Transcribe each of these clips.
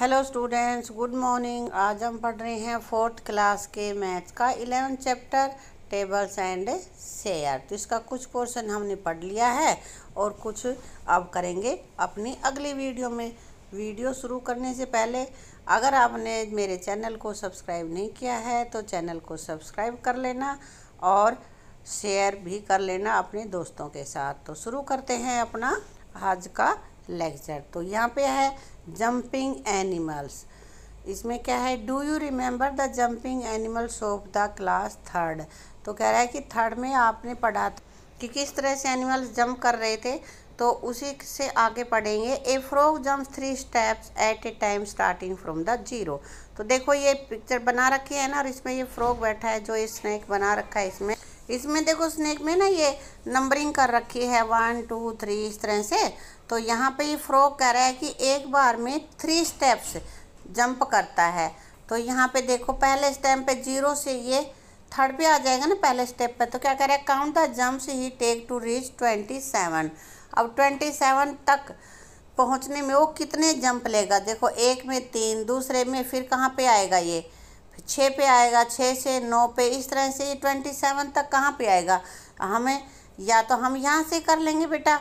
Hello students, good morning. आज हम पढ़ रहे हैं 4th क्लास के मैथ्स का 11 चैप्टर टेबल्स एंड शेयर। तो इसका कुछ पोर्शन हमने पढ़ लिया है और कुछ अब करेंगे अपनी अगली वीडियो में। वीडियो शुरू करने से पहले अगर आपने मेरे चैनल को सब्सक्राइब नहीं किया है तो चैनल को सब्सक्राइब कर लेना और शेयर भी कर लेना अपने दोस्तों के साथ। तो शुरू करते हैं अपना आज का लेक्चर। तो यहाँ पे है जंपिंग एनिमल्स। इसमें क्या है, do you remember the jumping animals of the class 3rd। तो कह रहा है कि 3rd में आपने पढ़ा कि किस तरह से एनिमल्स जंप कर रहे थे, तो उसी से आगे पढ़ेंगे। A frog jumps 3 steps at a time starting from the 0। तो देखो ये पिक्चर बना रखी है ना, और इसमें ये फ्रॉग बैठा है जो ये स्नैक बना रखा है। इसमें देखो स्नैक में ना ये नंबरिंग कर रखी है 1 2 3 इस तरह से। तो यहाँ पे ये फ्रॉग कह रहा है कि एक बार में 3 स्टेप्स जंप करता है। तो यहाँ पे देखो पहले स्टेप पे 0 से ये 3rd पे आ जाएगा ना, पहले स्टेप पे। तो क्या कह रहा है, count the jumps he take to reach 27। अब 27 तक पहुँचने में वो कितने जंप लेगा। देखो 1 में 3, दूसरे में फिर कहाँ पे आएगा, ये 6 पे आएगा, 6 से 9 पे, इस तरह से ये 27 तक कहाँ पे आएगा। हमें या तो हम यहाँ से कर लेंगे बेटा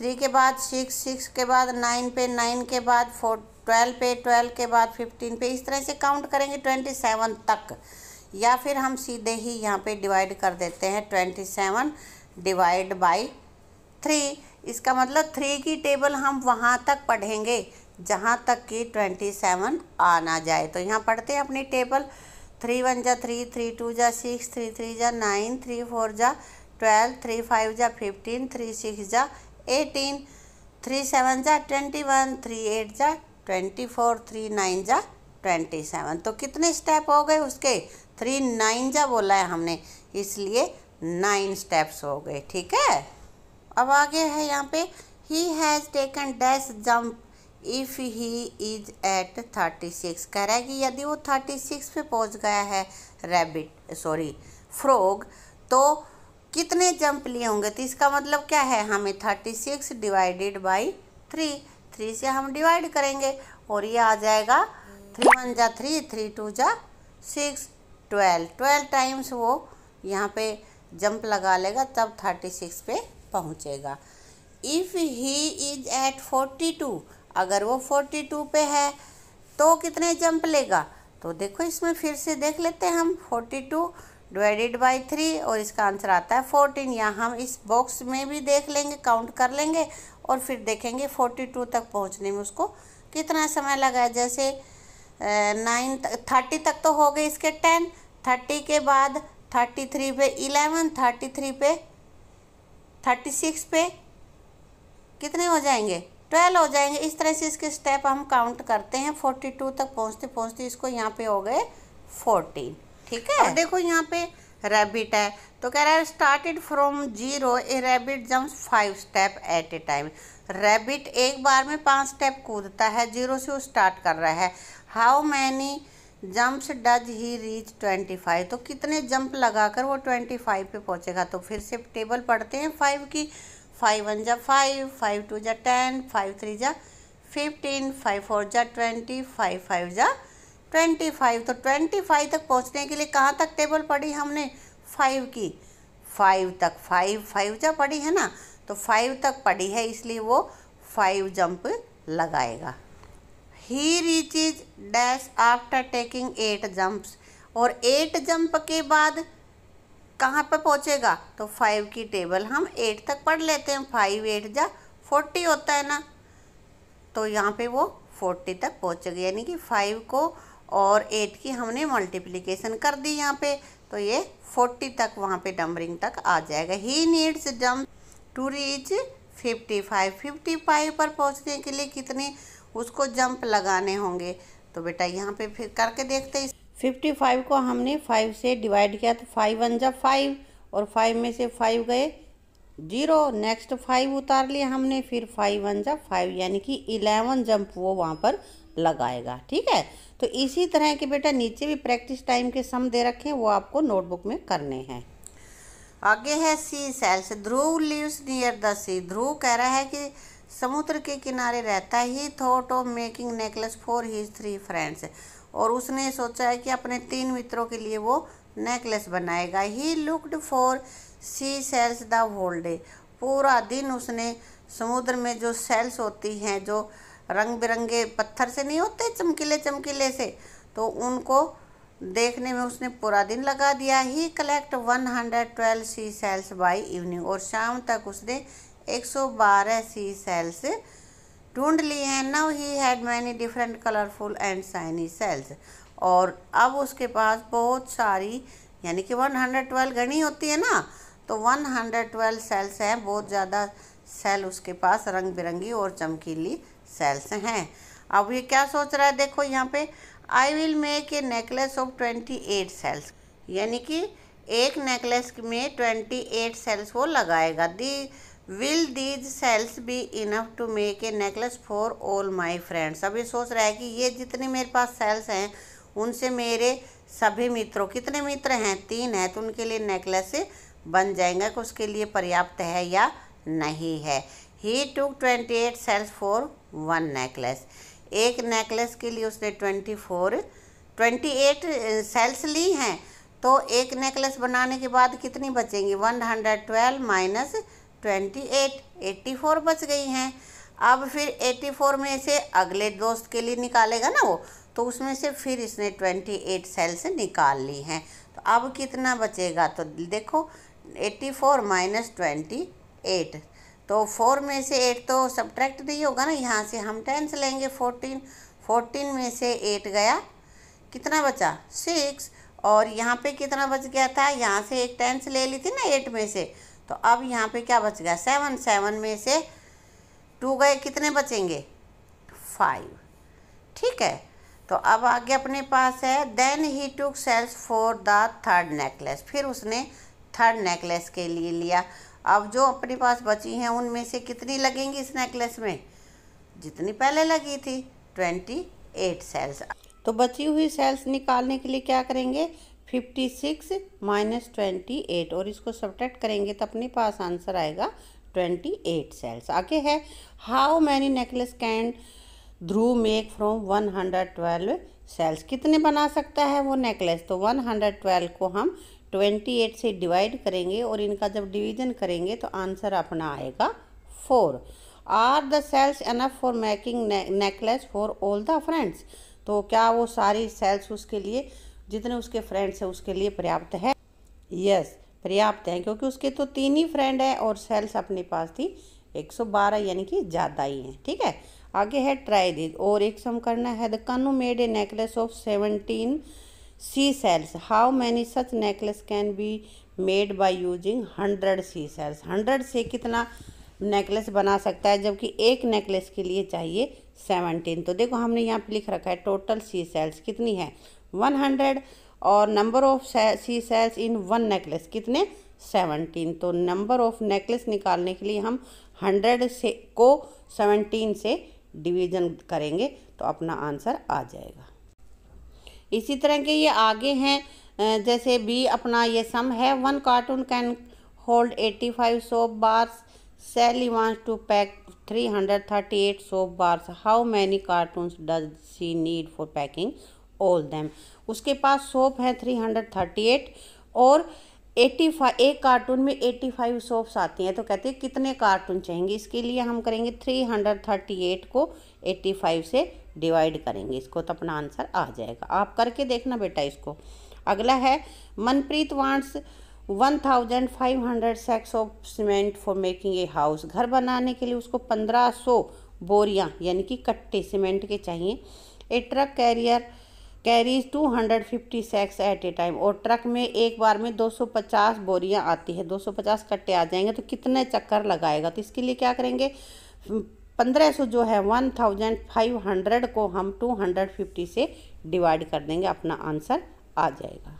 3 के बाद 6 के बाद 9 के बाद 4 12 के बाद 15 पे, इस तरह से काउंट करेंगे 27 तक। या फिर हम सीधे ही यहाँ पे डिवाइड कर देते हैं 27 डिवाइड बाई 3। इसका मतलब 3 की टेबल हम वहाँ तक पढ़ेंगे जहाँ तक कि 27 आना जाए। तो यहाँ पढ़ते हैं अपनी टेबल। 3 1 जा 3, 3 2 जा 6, 3 3 जा 9, 3 4 जा 12, 3 5 जा 15, 3 6 जा 18, 3 7 जा 21, 3 8 जा 24, 3 9 जा 27। तो कितने स्टेप हो गए उसके, 3 9 जा बोला है हमने, इसलिए 9 स्टेप्स हो गए। ठीक है, अब आगे है यहाँ पे he has taken dash jump if he is at 36। कह रहा है कि यदि वो 36 पे पहुंच गया है फ्रॉग, तो कितने जंप लिए होंगे। तो इसका मतलब क्या है, हमें 36 डिवाइडेड बाई 3, 3 से हम डिवाइड करेंगे और ये आ जाएगा 3 1 जा 3, 3 2 जा 6, 12 टाइम्स वो यहाँ पे जंप लगा लेगा, तब 36 पे पहुँचेगा। इफ़ ही इज एट 42, अगर वो 42 पे है तो कितने जंप लेगा। तो देखो इसमें फिर से देख लेते हैं हम, 42 डिवाइडेड बाई 3 और इसका आंसर आता है 14। या हम इस बॉक्स में भी देख लेंगे, काउंट कर लेंगे और फिर देखेंगे 42 तक पहुंचने में उसको कितना समय लगा है। जैसे 30 तक तो हो गए इसके 10, 30 के बाद 33 पे 11, 33 पे 36 पे कितने हो जाएंगे, 12 हो जाएंगे। इस तरह से इसके स्टेप हम काउंट करते हैं 42 तक पहुँचते इसको यहाँ पे हो गए 14। ठीक है, देखो यहाँ पे रैबिट है। तो कह रहा है started from 0 a rabbit jumps 5 step at a time. Rabbit एक बार में 5 स्टेप कूदता है, 0 से वो स्टार्ट कर रहा है। How many jumps does he reach 25। तो कितने जंप लगाकर वो 25 पे पहुँचेगा। तो फिर से टेबल पढ़ते हैं 5 की। 5 1 जा 5, 5 2 जा 10, 5 3 जा 15, 5 4 जा 20, 5 5 जा 25। तो 25 तक पहुंचने के लिए कहाँ तक टेबल पढ़ी हमने, 5 की 5 तक। 5 5 जा पढ़ी है ना, तो 5 तक पढ़ी है, इसलिए वो 5 जंप लगाएगा। He reaches dash after taking 8 jumps, और 8 जंप के बाद कहाँ पर पहुँचेगा। तो 5 की टेबल हम 8 तक पढ़ लेते हैं। 5 8 जा 40 होता है ना, तो यहाँ पे वो 40 तक पहुँचेगा। यानी कि 5 को और 8 की हमने मल्टीप्लिकेशन कर दी यहाँ पे, तो ये 40 तक वहाँ पे नंबरिंग तक आ जाएगा। He needs jump to reach 55। 55 पर पहुँचने के लिए कितने उसको जंप लगाने होंगे। तो बेटा यहाँ पे फिर करके देखते हैं। 55 को हमने 5 से डिवाइड किया, तो 5 1 जा 5 और 5 में से 5 गए 0, नेक्स्ट 5 उतार लिए हमने, फिर 5 1 जा 5 यानी कि 11 जंप वो वहाँ पर लगाएगा। ठीक है, तो इसी तरह के बेटा नीचे भी प्रैक्टिस टाइम के सम दे रखे हैं, वो आपको नोटबुक में करने हैं। आगे है sea shells. Dhruv lives near the sea. Dhruv कह रहा है कि समुद्र के किनारे रहता ही thought of making necklace for his three friends, और उसने सोचा है कि अपने तीन मित्रों के लिए वो नेकलेस बनाएगा। He looked for sea shells the whole day, पूरा दिन उसने समुद्र में जो सेल्स होती हैं, जो रंग बिरंगे पत्थर से नहीं होते चमकीले चमकीले से, तो उनको देखने में उसने पूरा दिन लगा दिया। He collect 112 sea shells by evening, और शाम तक उसने 112 सी सेल्स ढूंढ ली हैं। Now he had many different colourful and shiny shells, और अब उसके पास बहुत सारी, यानी कि 112 घनी होती है ना, तो 112 सेल्स हैं, बहुत ज़्यादा सेल उसके पास रंग बिरंगी और चमकीली सेल्स हैं। अब ये क्या सोच रहा है, देखो यहाँ पे, I will make a necklace of 28 shells, यानी कि एक नेकलेस में 28 सेल्स वो लगाएगा। दी will these shells be enough to make a necklace for all my friends, अब ये सोच रहा है कि ये जितने मेरे पास सेल्स हैं उनसे मेरे सभी मित्रों, कितने मित्र हैं, तीन हैं, तो उनके लिए नेकलेस बन जाएंगे, कि उसके लिए पर्याप्त है या नहीं है। He took 28 shells for one necklace, एक नेकलेस के लिए उसने 28 सेल्स ली हैं, तो एक नेकलेस बनाने के बाद कितनी बचेंगी, 112 माइनस 28, 84 बच गई हैं। अब फिर 84 में से अगले दोस्त के लिए निकालेगा ना वो, तो उसमें से फिर इसने 28 सेल्स निकाल ली हैं, तो अब कितना बचेगा, तो देखो 84 माइनस 28, तो 4 में से 8 तो सब्ट्रैक्ट नहीं होगा ना, यहाँ से हम 10 लेंगे, 14 में से 8 गया, कितना बचा 6, और यहाँ पे कितना बच गया था, यहाँ से एक 10 ले ली थी ना 8 में से, तो अब यहाँ पे क्या बच गया 7 में से 2 गए, कितने बचेंगे 5, ठीक है। तो अब आगे अपने पास है then he took shells for the third necklace, फिर उसने थर्ड नेकलेस के लिए लिया। अब जो अपने पास बची हैं उनमें से कितनी लगेंगी इस नेकलेस में, जितनी पहले लगी थी 28 सेल्स, तो बची हुई सेल्स निकालने के लिए क्या करेंगे 56 माइनस 28, और इसको सब्ट्रैक्ट करेंगे तो अपने पास आंसर आएगा 28 सेल्स। आगे है how many necklace can Dhruv make from 112 shells, कितने बना सकता है वो नेकलेस, तो 112 को हम 28 से डिवाइड करेंगे, और इनका जब डिवीजन करेंगे तो आंसर अपना आएगा 4। Are the shells enough for making necklace for all the friends, तो क्या वो सारी सेल्स उसके लिए, जितने उसके फ्रेंड्स हैं उसके लिए पर्याप्त है, यस पर्याप्त हैं, क्योंकि उसके तो 3 ही फ्रेंड हैं और सेल्स अपने पास थी 112, यानी कि ज़्यादा ही हैं, ठीक है। आगे है ट्राई दिस, और एक सम करना है, the Kanu made a necklace of 17 sea shells, how many such necklace can be made by using 100 sea shells, 100 से कितना नेकलेस बना सकता है, जबकि एक नेकलेस के लिए चाहिए 17, तो देखो हमने यहाँ पे लिख रखा है टोटल सी सेल्स कितनी है 100, और number of sea shells in one necklace कितने 17, तो नंबर ऑफ नेकलेस निकालने के लिए हम 100 से को 17 से डिवीज़न करेंगे तो अपना आंसर आ जाएगा। इसी तरह के ये आगे हैं, जैसे बी अपना ये सम है, 1 carton can hold 85 soap bars, Sally wants to pack 338 soap bars, how many cartons does she need for packing all them, उसके पास सोप है 338 और 85, एक कार्टून में 85 सोप्स आती हैं, तो कहते हैं कितने कार्टून चाहिए, इसके लिए हम करेंगे 338 को 85 से डिवाइड करेंगे इसको, तो अपना आंसर आ जाएगा। आप करके देखना बेटा इसको। अगला है Manpreet wants 1500 sacks of cement for making a house, घर बनाने के लिए उसको 1500 बोरियां यानी कि कट्टे सीमेंट के चाहिए। A truck carrier carries 250 sacks at a time, और ट्रक में एक बार में 250 बोरियां आती है, 250 कट्टे आ जाएंगे तो कितने चक्कर लगाएगा, तो इसके लिए क्या करेंगे 1500 जो है 1500 को हम 250 से डिवाइड कर देंगे, अपना आंसर आ जाएगा,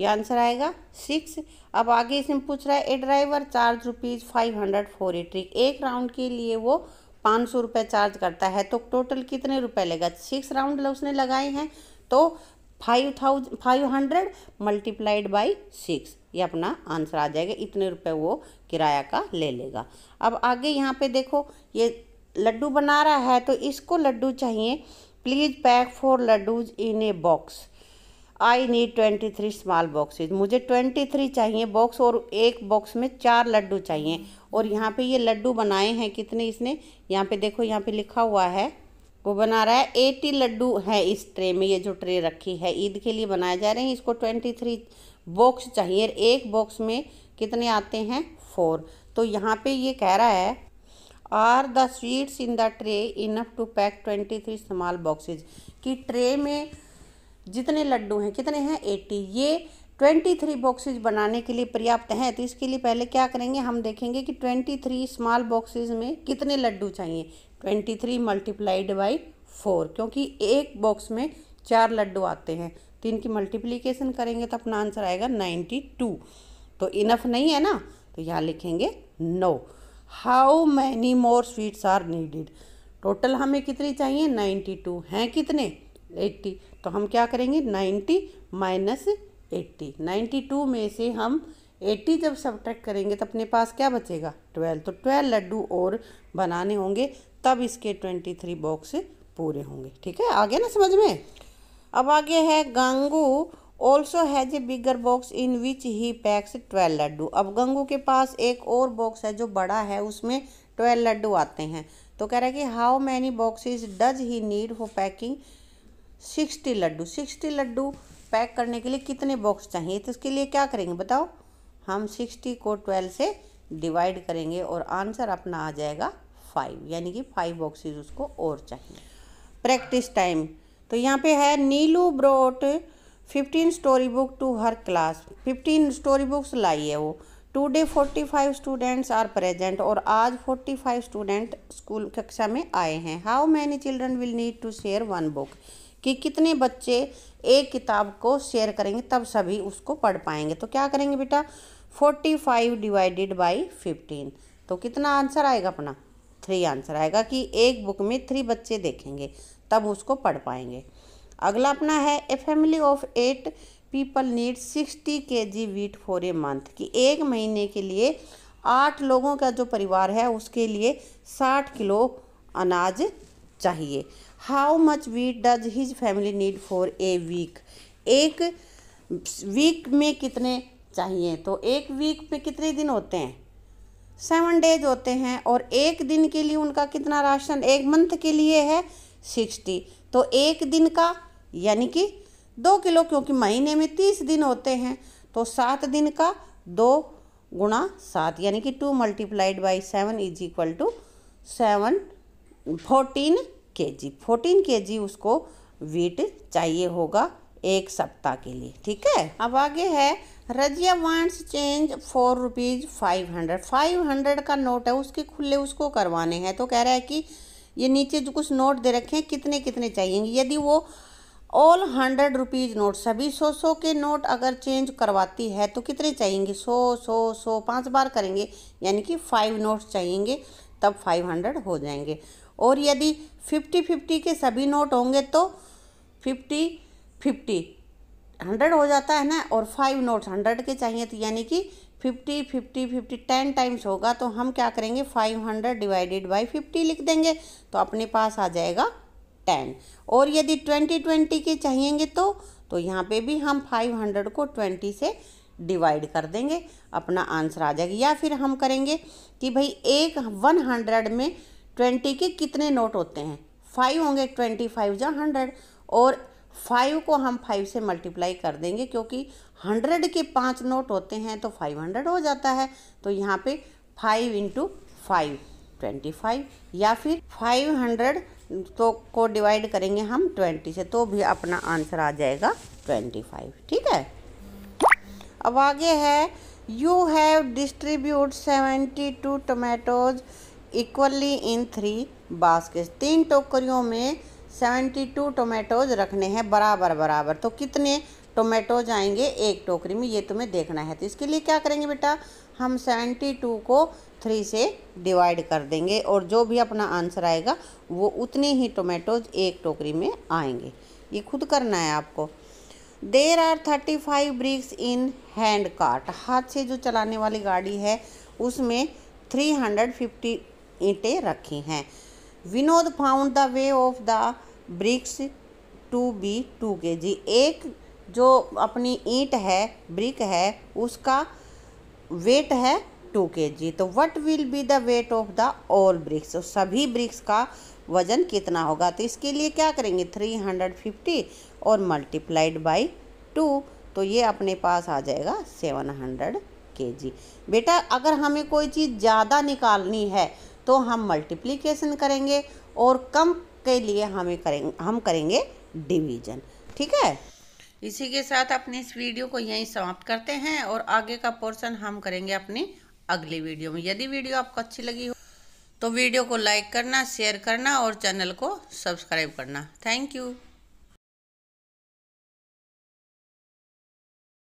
ये आंसर आएगा 6। अब आगे इसमें पूछ रहा है a driver charge ₹500 for a trick, एक राउंड के लिए वो 500 रुपये चार्ज करता है, तो टोटल कितने रुपए लेगा, 6 राउंड उसने लगाए हैं तो 500 मल्टीप्लाइड बाई 6, ये अपना आंसर आ जाएगा, इतने रुपए वो किराया का ले लेगा। अब आगे यहाँ पे देखो ये लड्डू बना रहा है तो इसको लड्डू चाहिए। Please pack 4 laddus in a box. I need 23 small boxes. मुझे 23 चाहिए बॉक्स और एक बॉक्स में 4 लड्डू चाहिए। और यहाँ पे ये लड्डू बनाए हैं कितने इसने, यहाँ पे देखो, यहाँ पे लिखा हुआ है, वो बना रहा है 80 लड्डू है इस ट्रे में। ये जो ट्रे रखी है ईद के लिए बनाए जा रहे हैं। इसको 23 बॉक्स चाहिए, एक बॉक्स में कितने आते हैं 4। तो यहाँ पे ये कह रहा है are the sweets in the tray enough to pack 23 small boxes, कि ट्रे में जितने लड्डू हैं कितने हैं 80, ये 23 बॉक्सेज बनाने के लिए पर्याप्त हैं। तो इसके लिए पहले क्या करेंगे, हम देखेंगे कि 23 स्मॉल बॉक्सेज में कितने लड्डू चाहिए। 23 मल्टीप्लाइड बाई 4, क्योंकि एक बॉक्स में 4 लड्डू आते हैं तो इनकी मल्टीप्लीकेशन करेंगे तो अपना आंसर आएगा 92। तो इनफ नहीं है ना, तो यहाँ लिखेंगे 9। How many more sweets are needed, total हमें कितने चाहिए 92 हैं, कितने 80। तो हम क्या करेंगे 90 माइनस 80, 92 में से हम 80 जब सब्ट्रैक्ट करेंगे तो अपने पास क्या बचेगा 12। तो 12 लड्डू और बनाने होंगे तब इसके 23 बॉक्स पूरे होंगे। ठीक है, आगे ना समझ में। अब आगे है Gangu also has a bigger box in which he packs 12 laddu. अब गंगू के पास एक और बॉक्स है जो बड़ा है, उसमें 12 लड्डू आते हैं। तो कह रहा है कि how many boxes does he need for packing 60 laddu. 60 laddu pack करने के लिए कितने बॉक्स चाहिए, तो इसके लिए क्या करेंगे बताओ, हम 60 को 12 से डिवाइड करेंगे और आंसर अपना आ जाएगा 5, यानी कि 5 बॉक्सेज उसको और चाहिए। प्रैक्टिस टाइम, तो यहाँ पे है Neelu brought 15 story book to her class. 15 story books लाई है वो। टुडे 45 स्टूडेंट्स आर प्रेजेंट, और आज 45 स्टूडेंट स्कूल कक्षा में आए हैं। How many children will need to share 1 book, कि कितने बच्चे एक किताब को शेयर करेंगे तब सभी उसको पढ़ पाएंगे। तो क्या करेंगे बेटा 45 डिवाइडेड बाई 15, तो कितना आंसर आएगा अपना 3 आंसर आएगा, कि एक बुक में 3 बच्चे देखेंगे तब उसको पढ़ पाएंगे। अगला अपना है a family of 8 people need 60 kg wheat for a month, कि एक महीने के लिए 8 लोगों का जो परिवार है उसके लिए 60 किलो अनाज चाहिए। How much wheat does his family need for a week, एक वीक में कितने चाहिए। तो एक वीक में कितने दिन होते हैं 7 डेज होते हैं, और एक दिन के लिए उनका कितना राशन, एक मंथ के लिए है 60। तो एक दिन का यानी कि 2 किलो, क्योंकि महीने में 30 दिन होते हैं, तो 7 दिन का 2 गुणा 7 यानी कि 2 multiplied by 7 is equal to 7 14 kg उसको वीट चाहिए होगा एक सप्ताह के लिए। ठीक है, अब आगे है Razia wants change for rupees 500। 500 का नोट है, उसके खुले उसको करवाने हैं। तो कह रहा है कि ये नीचे जो कुछ नोट दे रखे हैं कितने कितने चाहिए। यदि वो ऑल 100 रुपीज़ नोट, सभी 100 के नोट अगर चेंज करवाती है तो कितने चाहिए 100 100 100, 5 बार करेंगे यानी कि 5 नोट्स चाहिए, तब 500 हो जाएंगे। और यदि 50-50 के सभी नोट होंगे तो 50-50 100 हो जाता है ना, और 5 नोट्स 100 के चाहिए तो यानी कि 50-50-50 10 टाइम्स होगा। तो हम क्या करेंगे 500 डिवाइडेड बाई 50 लिख देंगे, तो अपने पास आ जाएगा 10। और यदि 20-20 के चाहिएंगे तो यहाँ पे भी हम 500 को 20 से डिवाइड कर देंगे, अपना आंसर आ जाएगा। या फिर हम करेंगे कि भाई 100 में 20 के कितने नोट होते हैं 5 होंगे, 25 या 100, और 5 को हम 5 से मल्टीप्लाई कर देंगे क्योंकि 100 के 5 नोट होते हैं तो 500 हो जाता है। तो यहाँ पे 5 × 5 25, या फिर 500 तो को डिवाइड करेंगे हम 20 से, तो भी अपना आंसर आ जाएगा 25। ठीक है, अब आगे है you have distribute 72 tomatoes equally in 3 basket. 3 टोकरियों में 72 टोमेटोज रखने हैं बराबर। तो कितने टोमेटोज आएंगे एक टोकरी में ये तुम्हें देखना है। तो इसके लिए क्या करेंगे बेटा, हम 72 को 3 से डिवाइड कर देंगे और जो भी अपना आंसर आएगा वो उतने ही टोमेटोज एक टोकरी में आएंगे। ये खुद करना है आपको। There are 35 bricks in hand cart. हाथ से जो चलाने वाली गाड़ी है उसमें 350 ईंटें रखी हैं। Vinod found the way of the bricks to be 2 kg। एक जो अपनी ईंट है, ब्रिक है, उसका वेट है 2 kg। तो what will be the weight of the all bricks, तो सभी ब्रिक्स का वजन कितना होगा। तो इसके लिए क्या करेंगे, 350 और मल्टीप्लाइड बाई 2, तो ये अपने पास आ जाएगा 700 kg। बेटा अगर हमें कोई चीज़ ज़्यादा निकालनी है तो हम मल्टीप्लिकेशन करेंगे और कम के लिए हम करेंगे डिवीजन। ठीक है, इसी के साथ अपने इस वीडियो को यहीं समाप्त करते हैं और आगे का पोर्शन हम करेंगे अपनी अगली वीडियो में। यदि वीडियो आपको अच्छी लगी हो तो वीडियो को लाइक करना, शेयर करना और चैनल को सब्सक्राइब करना। Thank you.